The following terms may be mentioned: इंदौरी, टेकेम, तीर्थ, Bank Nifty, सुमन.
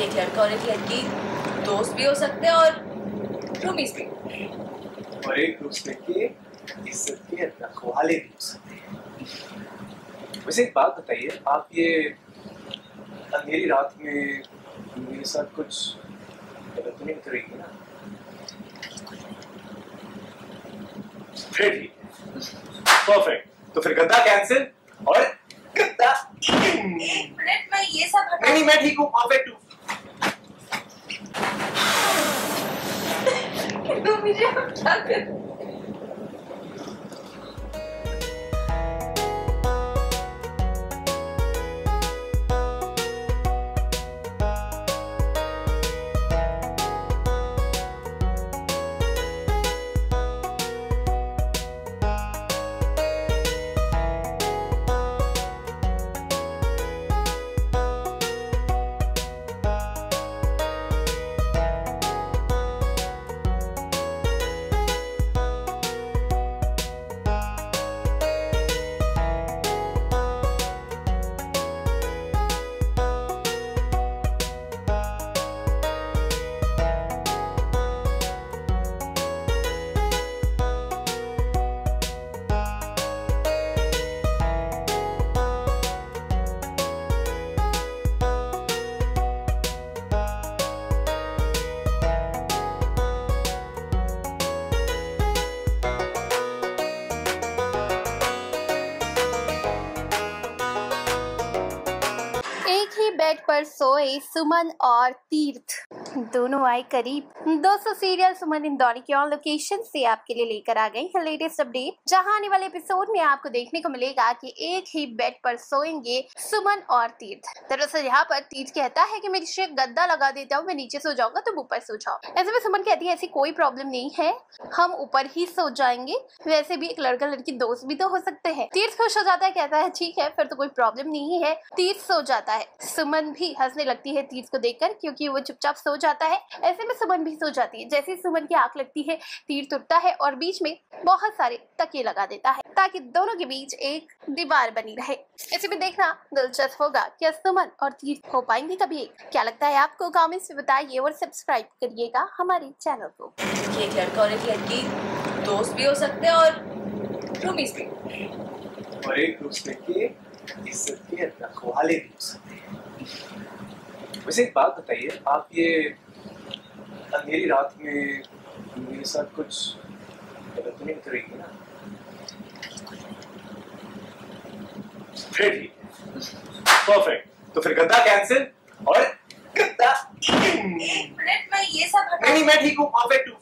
कि एक लड़का और एक लड़की दोस्त भी हो सकते हैं और रूमीज भी, और एक दूसरे के इज्जत के रखवाले भी हो सकते हैं। वैसे एक बात बताइए, आप ये अंधेरी रात में मेरे साथ कुछ गलत तो नहीं करेंगे ना? फिर परफेक्ट, तो फिर गद्दा कैंसिल और गद्दा मैं ये सब नहीं, मैं ठीक हूँ, परफेक्ट हूँ। मुझे क्या कर पर सोए सुमन और तीर्थ दोनों आए करीब। 200 सीरियल सुमन इंदौरी के ऑन लोकेशन से आपके लिए लेकर आ गई है लेटेस्ट अपडेट, जहां आने वाले एपिसोड में आपको देखने को मिलेगा कि एक ही बेड पर सोएंगे सुमन और तीर्थ। दरअसल यहाँ पर तीर्थ कहता है कि मैं जिसे गद्दा लगा देता हूँ, मैं नीचे सो जाऊंगा तुम ऊपर सो जाओ। ऐसे में सुमन कहती है ऐसी कोई प्रॉब्लम नहीं है, हम ऊपर ही सो जाएंगे, वैसे भी एक लड़का लड़की दोस्त भी तो हो सकते हैं। तीर्थ खुश हो जाता है, कहता है ठीक है फिर तो कोई प्रॉब्लम नहीं है। तीर्थ सो जाता है, सुमन भी हंसने लगती है तीर्थ को देखकर क्योंकि वो चुपचाप सो जाता है। ऐसे में सुमन भी सो जाती है। जैसे ही सुमन की आंख लगती है तीर्थ उठता है और बीच में बहुत सारे तकिए लगा देता है ताकि दोनों के बीच एक दीवार बनी रहे। ऐसे में देखना दिलचस्प होगा क्या सुमन और तीर्थ हो पाएंगे कभी। क्या लगता है आपको, कमेंट्स में बताइए और सब्सक्राइब करिएगा हमारे चैनल को। एक लड़का और एक लड़की दोस्त भी हो सकते हैं और रूमीज भी, और एक दूसरे के इज्जत के रखवाले भी हो सकते हैं। वैसे एक बात बताइए, आप ये अंधेरी रात में मेरे साथ कुछ गलत तो नहीं करेंगे ना? फिर ठीक है, परफेक्ट, तो फिर गद्दा कैंसिल और गद्दा मैं ये सब नहीं, मैं ठीक हूँ, परफेक्ट हूँ।